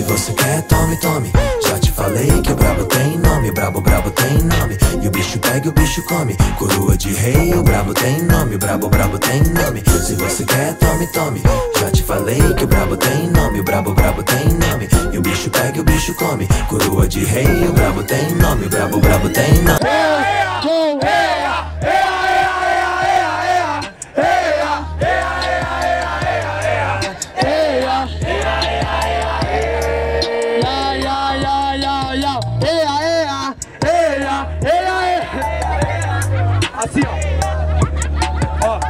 Se você quer, tome, tome. Já te falei que o brabo tem nome. Brabo, brabo tem nome. E o bicho pega e o bicho come. Coroa de rei, o brabo tem nome. Brabo, brabo tem nome. Se você quer, tome, tome. Já te falei que o brabo tem nome. Brabo, brabo tem nome. E o bicho pega e o bicho come. Coroa de rei, o brabo tem nome. Brabo, brabo tem nome. Assim, ó.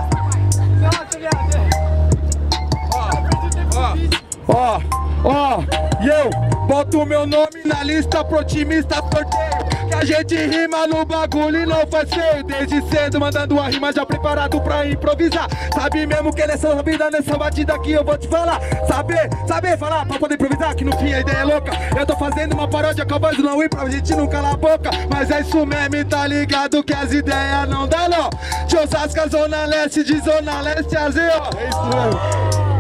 Ó, ó, e eu boto meu nome na lista pro otimista sorteio. Que a gente rima no bagulho e não faz feio. Desde cedo mandando uma rima já preparado pra improvisar. Sabe mesmo que nessa vida, nessa batida aqui eu vou te falar. Saber falar pra poder improvisar, que no fim a ideia é louca. Eu tô fazendo uma paródia com a voz do Lauí pra gente não calar a boca. Mas é isso mesmo, tá ligado que as ideias não dá não. De Osasco, Zona Leste, de Zona Leste a Z, ó. É isso mesmo.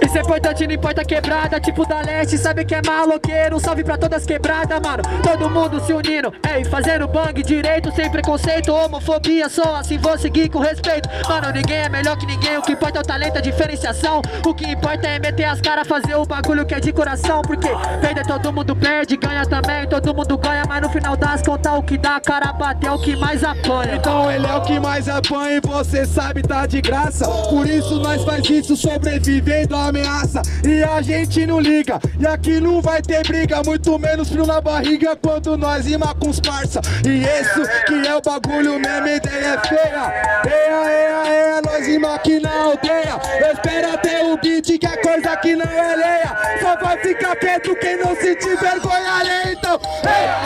Isso é importante, não importa a quebrada, tipo da leste, sabe que é maloqueiro. Um salve pra todas quebradas, mano, todo mundo se unindo. Ei, fazendo bang direito, sem preconceito, homofobia, só assim vou seguir com respeito. Mano, ninguém é melhor que ninguém, o que importa é o talento, a diferenciação. O que importa é meter as caras, fazer o bagulho que é de coração. Porque perder todo mundo perde, ganha também, todo mundo ganha. Mas no final das contas, o que dá a cara bater é o que mais apanha. Então ele é o que mais apanha e você sabe, tá de graça. Por isso nós faz isso, sobrevivendo a ameaça, e a gente não liga. E aqui não vai ter briga, muito menos frio na barriga quando nós rima com os parça. E isso que é o bagulho mesmo, ideia é feia. Nós rima aqui na aldeia. Espera até o beat que a coisa aqui não é alheia. Só vai ficar quieto quem não sentir vergonha alheia. Então,